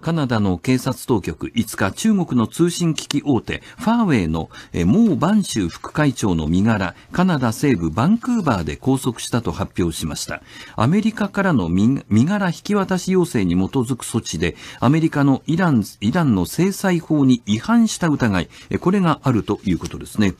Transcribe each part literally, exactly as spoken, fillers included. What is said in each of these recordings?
カナダの警察当局いつか中国の通信機器大手ファーウェイの孟晩舟副会長の身柄、カナダ西部バンクーバーで拘束したと発表しました。アメリカからの身柄引き渡し要請に基づく措置で、アメリカのイラン、イランの制裁法に違反した疑い、これがあるということですね。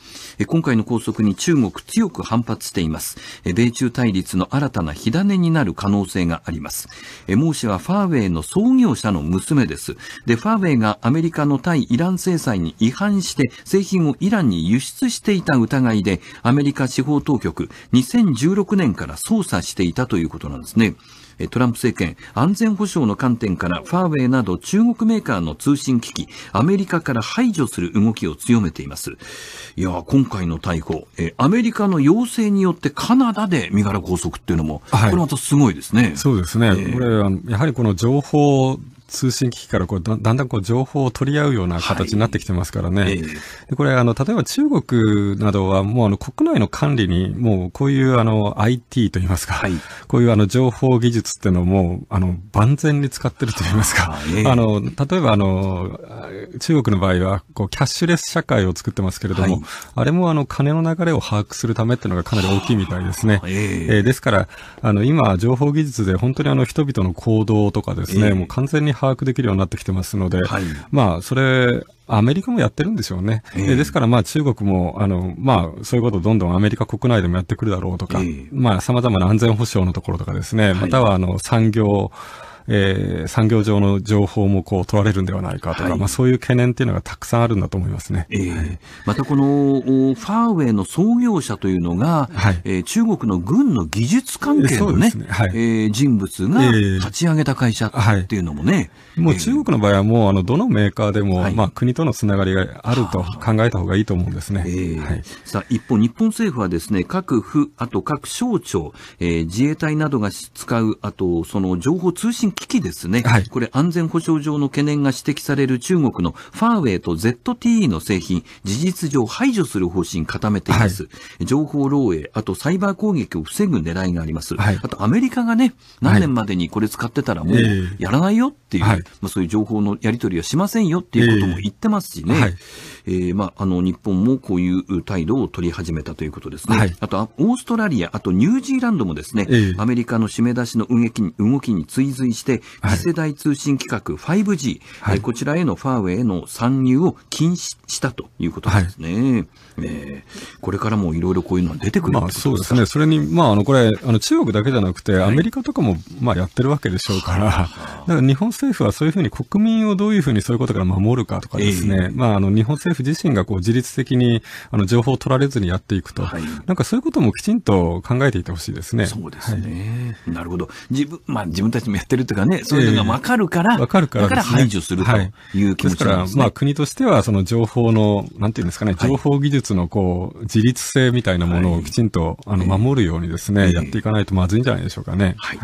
今回の拘束に中国強く反発しています。米中対立の新たな火種になる可能性があります。孟氏はファーウェイの創業者の娘です。で、ファーウェイがアメリカの対イラン制裁に違反して製品をイランに輸出していた疑いで、アメリカ司法当局にせんじゅうろくねんから捜査していたということなんですね。トランプ政権、安全保障の観点からファーウェイなど中国メーカーの通信機器、アメリカから排除する動きを強めています。いや、今回の逮捕、えアメリカの要請によってカナダで身柄拘束っていうのも、はい、これまたすごいですね。そうですね。えー、これはやはりこの情報通信機器からこう だ, だんだんこう情報を取り合うような形になってきてますからね。はい、えー、これあの例えば中国などはもうあの国内の管理にもうこういうあの アイティー といいますか、はい、こういうあの情報技術っていうのもあの万全に使ってるといいますか、えー、あの例えばあの中国の場合はこうキャッシュレス社会を作ってますけれども、はい、あれもあの金の流れを把握するためっていうのがかなり大きいみたいですね。えーえー、ですからあの今情報技術で本当にあの人々の行動とかですね、えー、もう完全に把握できるようになってきてますので、はい、まあそれアメリカもやってるんでしょうね。えー、ですからまあ中国もあの、まあ、そういうことをどんどんアメリカ国内でもやってくるだろうとか、さまざまな安全保障のところとかですね、はい、またはあの産業、えー、産業上の情報もこう取られるんではないかとか、はい、まあそういう懸念というのがたくさんあるんだと思いますね。えーはい、またこのファーウェイの創業者というのが、はい、えー、中国の軍の技術関係の、ね、はい、えー、人物が立ち上げた会社っていうのもね、えーはい、もう中国の場合はもうあのどのメーカーでも、はい、まあ国とのつながりがあると考えた方がいいと思うんですね。さあ一方、日本政府はですね、各府、あと各省庁、えー、自衛隊などが使う、あとその情報通信機器ですね、はい、これ安全保障上の懸念が指摘される中国のファーウェイと ゼットティーイー の製品、事実上排除する方針固めています。はい、情報漏洩、あとサイバー攻撃を防ぐ狙いがあります。はい、あとアメリカがね、何年までにこれ使ってたらもうやらないよっていう、はい、まあそういう情報のやり取りはしませんよっていうことも言ってますしね。はい、えー、まああの日本もこういう態度を取り始めたということですね。はい、あとオーストラリア、あとニュージーランドもですね、アメリカの締め出しの動きに動きに追随してして次世代通信規格 ファイブジー、はい、こちらへのファーウェイの参入を禁止したということですね。はい、えー、これからもいろいろこういうのは出てくるんですか。まあそうですね。それに、まあ、あのこれあの中国だけじゃなくてアメリカとかも、はい、まあやってるわけでしょうから、はい、だから日本政府はそういうふうに国民をどういうふうにそういうことから守るかとかですね、えー、まああの日本政府自身がこう自律的にあの情報を取られずにやっていくと、はい、なんかそういうこともきちんと考えていてほしいですね。そうですね。はい、なるほど。自分、まあ自分たちもやってるとかね、そういうのが分かるから、えー、分かるから、ね、だから排除するという気持ちなんですね。ですから、まあ、国としてはその情報のなんていうんですかね、情報技術のこう自律性みたいなものをきちんと、はい、あの守るようにですね、えー、やっていかないとまずいんじゃないでしょうかね。はい。